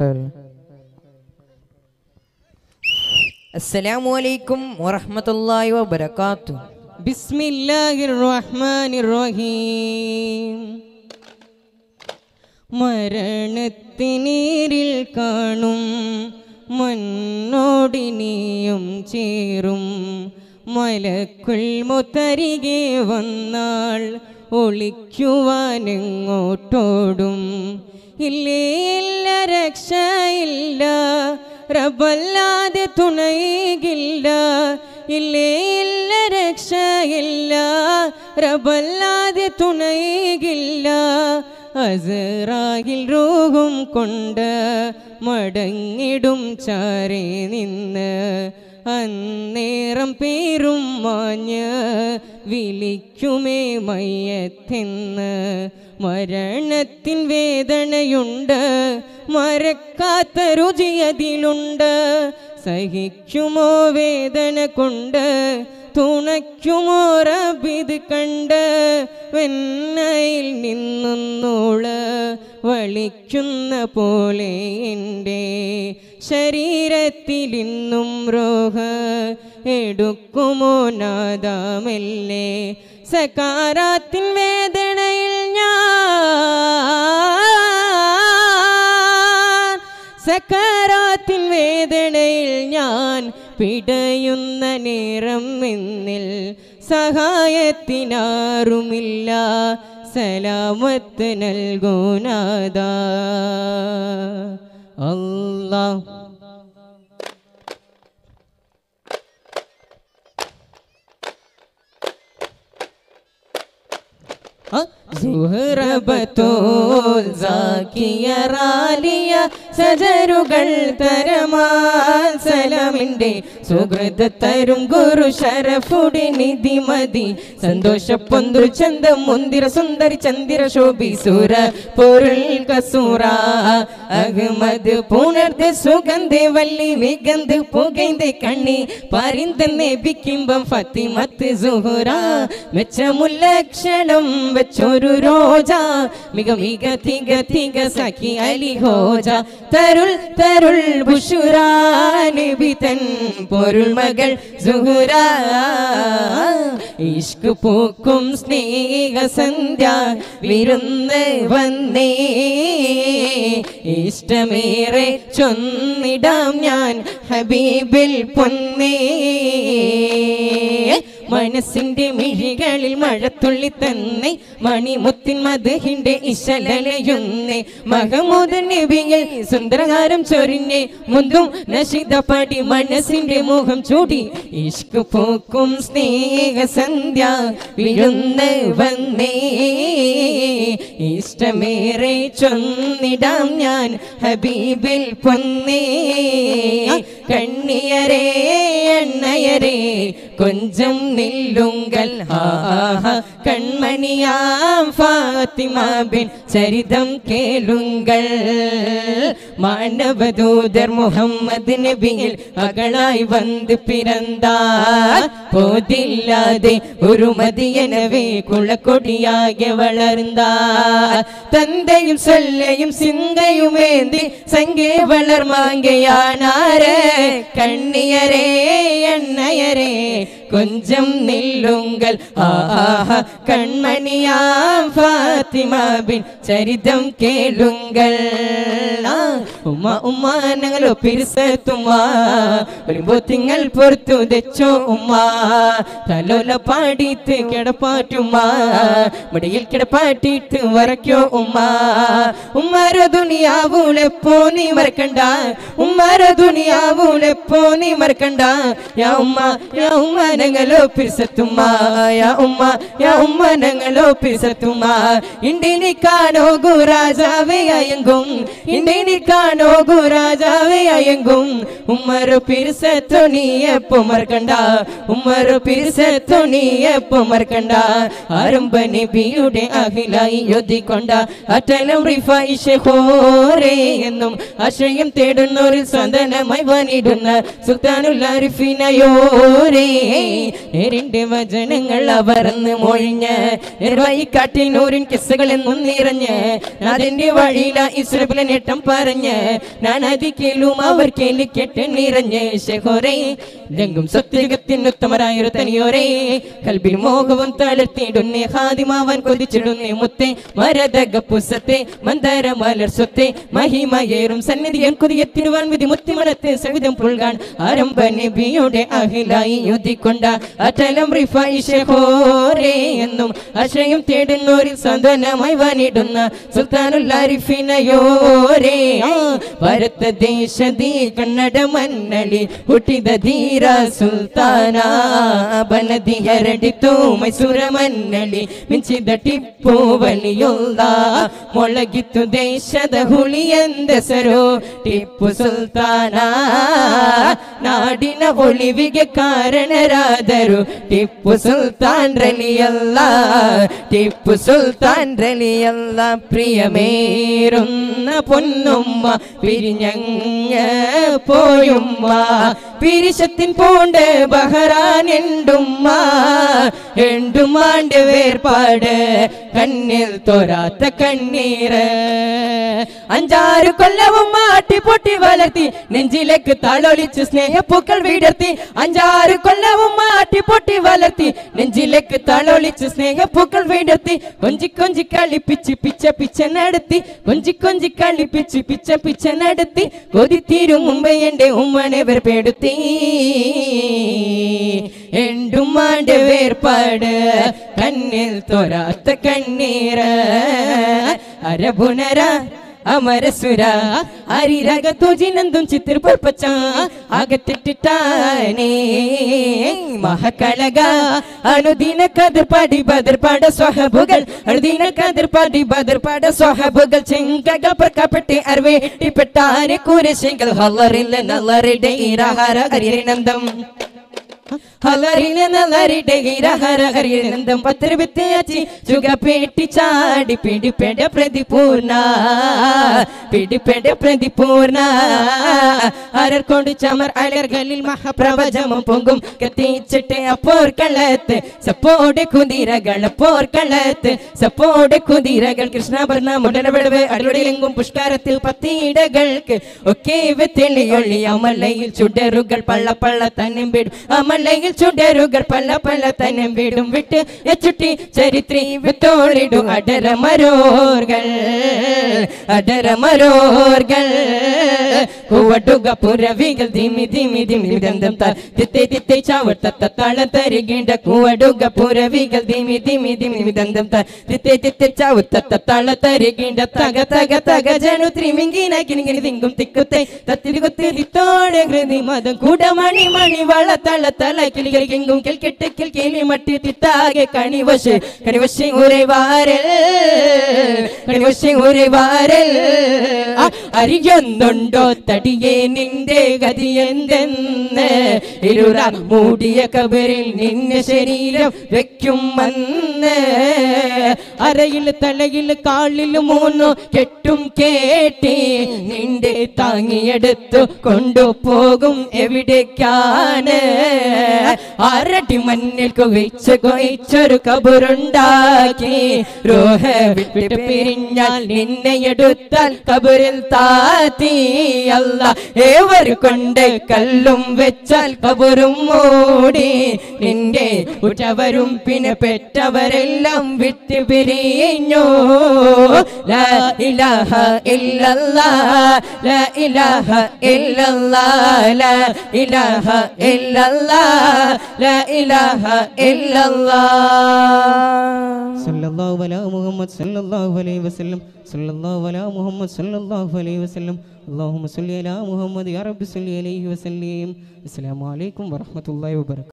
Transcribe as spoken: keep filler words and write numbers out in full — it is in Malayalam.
هل السلام عليكم ورحمة الله وبركاته. بسم الله الرحمن الرحيم. മരണത്തിനീരിൽ കാണും മന്നോടിനിയും ചേരും മലക്കുൾ മുത്തരികെ വന്നാൽ ഒളിക്കുവാനെങ്ങോട്ടോടും. ഇല്ലേ ഇല്ല രക്ഷയില്ല റബ്ബല്ലാതെ തുണയില്ല. ഇല്ലേ ഇല്ല രക്ഷയില്ല റബ്ബല്ലാതെ തുണയില്ല. അസറാഹിൽ രൂഹും കൊണ്ട് മടങ്ങിടും ചാരെ നിന്ന് അന്നേരം പേരും മാഞ്ഞ് വിളിക്കുമേ മയ്യത്തെന്ന്. മരണത്തിൻ വേദനയുണ്ട് മറക്കാത്ത രുചിയതിലുണ്ട്. സഹിക്കുമോ വേദന കൊണ്ട് തുണയ്ക്കുമോ റബ്ബിത് കണ്ട്. വെണ്ണയിൽ നിന്നോള് വളിക്കുന്ന പോലെ എൻ്റെ ശരീരത്തിലിന്നും രോഗ എടുക്കുമോ നാദാമല്ലേ. സകാരാത്തിൻ വേദനയിൽ ഞാൻ സകാരാത്തിൻ വേദനയിൽ ഞാൻ പിടയുന്ന നേരം നിന്നിൽ സഹായത്തിനാരുമില്ല. സലാമത്ത് നൽകുനാഥ അല്ലാഹ്. സുഹറബത്തോൽ സാക്കിയ റാലിയ സജരുകൾ തരമാൻ സലമിൻ്റെ സുഹൃത തരും ഗുരു ശരഫുടെ നിധി മതി സന്തോഷപ്പൊന്തു ചന്തം മുന്തിര സുന്ദരി ചന്ദിര ശോഭി സുര പൊരുൾ കസൂറ അഹ്മദ് പുണർത് സുഗന്ധ വല്ലി വിഗന്ധ് പുകൈന്ത് കണ്ണി പരിന്തന്നെ ബിക്കുമ്പം ഫത്തിമത്ത് സുഹറ മെച്ചമുല്ലക്ഷണം വെച്ചൊരു രോജ മിക മിക തിക തിക സഖി അലി ഹോജ തരുൾ തരുൾ ബുഷുരാനിബിതൻ പൊരുൾ മകൾ സുഹറ ഇഷ്ക് പൂക്കും സ്നേഹ സന്ധ്യ വിരുന്ന് വന്നേ ഇഷ്ടമേറെ ചൊന്നിടാം ഞാൻ ഹബീബിൽ പൊന്നേ. മനസ്സിന്റെ മിഴികളിൽ മഴത്തുള്ളി തന്നെ മണിമുത്തിൻ മധുഹിന്റെ ഇശലലയുന്നേ മഹമൂദ് നബിയിൽ സുന്ദരകാരം ചൊരിഞ്ഞേ മുന്തും നശിത പടി മനസ്സിന്റെ മുഖം ചൂടി ഇഷ്ക് പൂക്കും സ്നേഹ സന്ധ്യ വിരുന്ന് വന്നേ ഇഷ്ടമേറെ ചൊന്നിടാം ഞാൻ ഹബീബിൽ പൊന്നേ. കണ്ണിയരേ എണ്ണയരേ കൊഞ്ചം നില്ലുങ്കൽ ഹാഹ കൺമണിയാം ഫാത്തിമാബിൻ ചരിതം കേളുങ്കൽ മാനവദൂതർ മുഹമ്മദ് നബിയിൽ മകളായി വന്ന് പിറന്താൽ போதில்லாதே ஒரு மதியனவே குளக்கொடியாக வளர்ந்தார். தந்தையும் சொல்லையும் சிந்தையும் ஏந்தி சங்கே வளர் மாங்கையானாரே. கண்ணியரே எண்ணையரே கொஞ்சம் நில்லுங்கள் ஆஹா கண்மணியாம் ஃபாத்திமாவின் சரிதம் கேளுங்கள். உமா உமா ഞങ്ങളോ പിരിസത്തുമ്മാ വരുമ്പോ തിങ്ങൾ പുറത്തു തെച്ചോ ഉമ്മാ തലോല പാടിയിട്ട് കിടപ്പാറ്റുമ്മാ മുടിയിൽ കിടപ്പാട്ടിട്ട് വരയ്ക്കോ ഉമ്മാ. ഉമ്മാരോ ദുനിയാവൂലെപ്പോ നീ മറക്കണ്ട ഉമ്മാരോ ദുനിയാവൂലെപ്പോ നീ മറക്കണ്ട യാ ഉമ്മ യാ ഉമ്മ ഞങ്ങളോ പിരിസത്തുമ്മാ യാ ഉമ്മ യാ ഉമ്മ ഞങ്ങളോ പിരിസത്തുമ്മാ. ഇന്ത്യനെ കാണോകു രാജാവേ അയങ്കും ഇന്ത്യനെ കാണോകു രാജാവേ അയങ്കും ഉമ്മരോ പിരിസത്തു നീ എപ്പോ മറക്കണ്ട ഉമ്മറു പിരിസത്തു നീ എപ്പോ മറക്കണ്ട. ആരംഭ നബിയുടെ അഖിലായി യോജിക്കൊണ്ട അറ്റലം റിഫായി ശേഖോരേ എന്നും ആശ്രയം തേടുന്നോരിൽ സ്വന്തനമായി വന്നിടുന്ന സുൽത്താനുൽ ആരിഫിനയോരേ. നേരിൻ്റെ വചനങ്ങൾ അവർന്ന് മൊഴിഞ്ഞ് നിർവായി കാട്ടിൽ നൂറിൻ കിസ്സുകളെന്നും നിറഞ്ഞ് അതിൻ്റെ വഴിയില ഇസ്രബിലെ നേട്ടം പറഞ്ഞ് നനദിക്കിലും അവർ കേളിക്കെട്ട് നിറഞ്ഞ ശഹോരേ ലംഗും സത്യകത്തിൻ ഉത്തമരായൊരു തനിയോരേ കൽബിൽ മോഹവും തളർത്തിയിടുന്നേ ഹാദിമാവൻ കൊതിച്ചിടുന്നേ മുത്തേ മരതക പുസത്തെ മന്ദര മലർ സ്വത്തെ മഹിമയേറും സന്നിധിയൻ കൊതിയെത്തിടുവാൻ വിധി മുത്തിമണത്തെ സവിധം പുൽകാൻ ആരംഭ നബിയുടെ അഹിലായി യുതിക്കൊണ്ട അറ്റലം റിഫായി ശഹോരേ എന്നും ആശ്രയം തേടുന്നോരിൽ സാന്ത്വനമായി വനിടുന്ന സുൽത്താനുൽ ആരിഫിനയോരേ ಭಾರತದೇಶದಿ ಕನ್ನಡ ಮನ್ನಳಿ ಹುಟ್ಟಿದ ಧೀರ ಸುಲ್ತಾನ ಬನದಿ ಹರಡಿತು ಮೈಸೂರ ಮನ್ನಳಿ ಮಿಂಚಿದ ಟಿಪ್ಪು ಬಲಿಯೊಲ್ಲ ಮೊಳಗಿತ್ತು ದೇಶದ ಹುಲಿಯಂದಸರು ಟಿಪ್ಪು ಸುಲ್ತಾನ ನಾಡಿನ ಒಳಿವಿಗೆ ಕಾರಣರಾದರು ಟಿಪ್ಪು ಸುಲ್ತಾನ್ ರಲಿಯಲ್ಲ ಟಿಪ್ಪು ಸುಲ್ತಾನ್ ರಲಿಯಲ್ಲ പ്രിയമേരുന്ന പൊന്നുമ്മ പിരിഞ്ഞങ്ങ പോയുമ്മ പിരിശത്തിൻ പോണ്ട് ബഹ്റാൻ എണ്ടുമ്മ എണ്ടുമാണ്ട് വേർപാട് കണ്ണിൽ തോരാത്ത കണ്ണീര് അഞ്ചാറ് കൊല്ലവും മാട്ടി പൊട്ടി വളർത്തി നെഞ്ചിലേക്ക് താളൊലിച്ച് സ്നേഹപ്പൂക്കൾ വിടർത്തി അഞ്ചാറ് കൊല്ലവും മാട്ടി പൊട്ടി വളർത്തി നെഞ്ചിലേക്ക് താളൊലിച്ച് സ്നേഹപ്പൂക്കൾ വിടർത്തി കൊഞ്ചി കൊഞ്ചി കളിപ്പിച്ച് പിച്ച പിച്ച നടത്തി കൊഞ്ചി കൊഞ്ചി കളിപ്പിച്ച് പിച്ച പിച്ച നടത്തി കൊതിത്തീരും മുമ്പേ എന്റെ ഉമ്മനെ വെറുപ്പെടുത്തി എണ്ടുമ്മാന്റെ വേർപാട് കണ്ണിൽ തോരാത്ത കണ്ണീര് അരബുനര അമരസുര അരിരക തോജിനന്ദും ചിത്തിർ പച്ച അകത്തിട്ടിട്ടാനേ മഹക്കളക അനുദിന കതിർപ്പാടി ബദർപാട സ്വഹബുകൾ അനുദിന കതിർപ്പാടി ബദർപാട സ്വഹബുകൾ ചെങ്കക പ്രകപട്ടി അരവേട്ടിപ്പെട്ടാനെ കൂരശികൾ ഹല്ലറില്ല നല്ലറിടെ ഇരഹര ഹരിനന്ദം ഹലറിനെ നലരിടെ ഹര ഹരിനന്ദം പത്രവിത്തയാച്ചി ചുകപ്പേട്ടി ചാടി പിടിപ്പെട പ്രതിപൂർണ പിടിപ്പെട പ്രതിപൂർണ അരർക്കൊണ്ട് ചമർ അലർകളിൽ മഹാപ്രവചമം പൊങ്കും കത്തിച്ചിട്ട് അപ്പോർ കളത്ത് സപ്പോടെ കുതിരകൾ അപ്പോർ കളത്ത് സപ്പോടെ കുതിരകൾ കൃഷ്ണഭരണ മുടലവിടവ് അടിവടയെങ്കും പുഷ്കാരത്തിൽ പത്തിയിടകൾക്ക് ഒക്കെ വെത്തെളിയൊള്ളി അമലയിൽ ചുടറുകൾ പള്ളപ്പള്ള തന്നെ വിടും അമലയിൽ ചുടരുകൾ പല പല തന്നെ വീടും വിട്ട് എച്ചുട്ടി ചരിത്രീ വിത്തോളിടും അടരമരോർകൾ അടരമരോർകൾ കൂവട്ടുക പുറവികൾ ധിമി ധിമി ധിമി ദന്തം തിത്തെ തിത്തെ ചാവട്ടത്ത താളം തരുകേണ്ട കൂവടുക പുറവികൾ ധിമി ധിമി ധിമി ദന്തം തിത്തെ തിത്തെ ചാവത്തത്ത താള തരുകേണ്ട തക തക തക ജനു ത്രിമിങ്കിന കിണിങ്ങിനി തിങ്കും തിക്കുത്തെ തത്തിരികുത്തി തിത്തോടെ ഹൃതി മതം കൂട മണി മണി വള തള തല കിളികൾ കിങ്കും കിൽക്കിട്ട് കിൽക്കിലി മട്ടി തിത്താകെ കണിവശ് കണിവശി ഉരവാരൽ കണിവശി ഉരവാരൽ അറിയുന്നുണ്ടോ തടിയെ നിന്റെ ഗതിയെന്തെന്ന് ഇരുറ മൂടിയ കബറിൽ നിന്നെ ശരീരം വെക്കും വന്ന് അരയിൽ തലയിൽ കാളിൽ മൂന്നു കെട്ടും കേട്ടി നിന്റെ താങ്ങിയെടുത്തു കൊണ്ടുപോകും എവിടേക്കാണ് ആരടി മണ്ണിൽ കുവച്ച് കൊയിച്ചൊരു കബറുണ്ടാക്കി രോഹ വിട്ട് പിരിഞ്ഞാൽ നിന്നെ എടുത്താൽ കബറിൽ താത്തി അല്ല ഏവർ കൊണ്ട് കല്ലും വെച്ചാൽ കബറും മൂടി നിന്റെ ഉറ്റവരും പിന്നെ പെറ്റവരെല്ലാം വിട്ട് പിരിഞ്ഞു ലാ ഇലാഹ ഇല്ലല്ലാഹ് ലാ ഇലാഹ ഇല്ലല്ലാഹ് ലാ ഇലാഹ illallah la ilaha illallah sallallahu ala muhammad sallallahu alaihi wasallam sallallahu ala muhammad sallallahu alaihi wasallam allahumma salli ala muhammad ya rabbi salli alaihi wasallim assalamu alaikum warahmatullahi wabarakatuh.